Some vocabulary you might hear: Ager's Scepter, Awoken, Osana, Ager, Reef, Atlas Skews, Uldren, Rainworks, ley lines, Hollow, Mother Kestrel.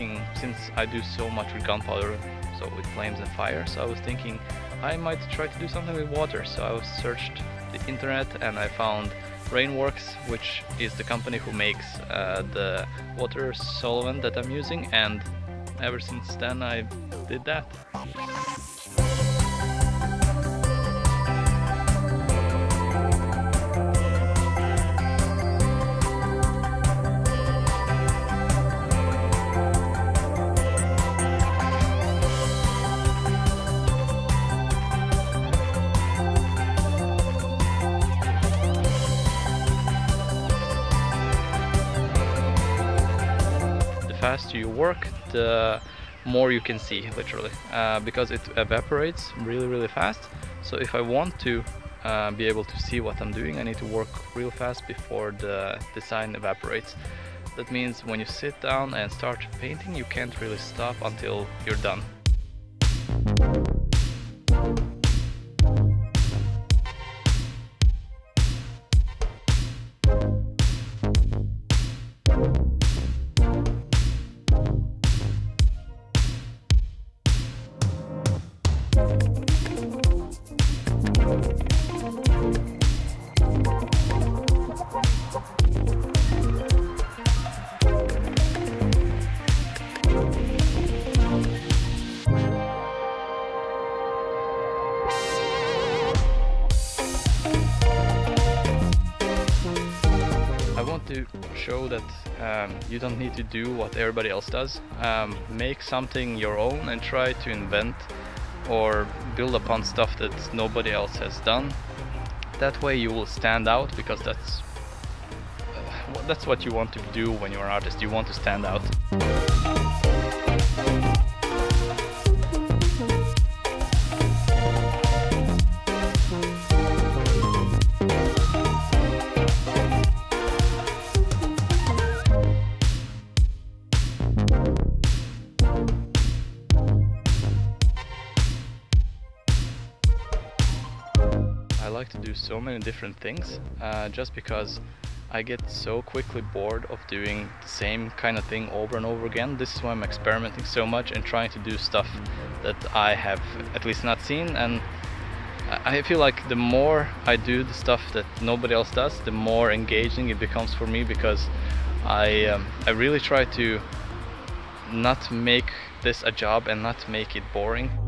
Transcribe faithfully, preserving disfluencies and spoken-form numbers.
thinking, since I do so much with gunpowder, so with flames and fire, so I was thinking I might try to do something with water. So I searched the internet and I found Rainworks, which is the company who makes uh, the water solvent that I'm using, and ever since then I did that. The faster you work, the more you can see, literally, uh, because it evaporates really really fast. So if I want to uh, be able to see what I'm doing, I need to work real fast before the design evaporates. That means when you sit down and start painting, you can't really stop until you're done. To show that um, you don't need to do what everybody else does. Um, make something your own and try to invent or build upon stuff that nobody else has done. That way you will stand out, because that's uh, that's what you want to do when you're an artist. You want to stand out. I like to do so many different things uh, just because I get so quickly bored of doing the same kind of thing over and over again. This is why I'm experimenting so much and trying to do stuff that I have at least not seen, and I feel like the more I do the stuff that nobody else does, the more engaging it becomes for me, because I, um, I really try to not make this a job and not make it boring.